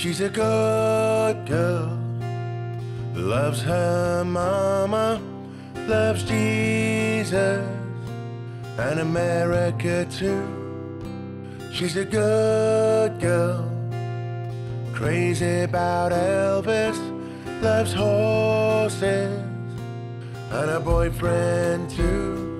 She's a good girl, loves her mama, loves Jesus and America too. She's a good girl, crazy about Elvis, loves horses and her boyfriend too.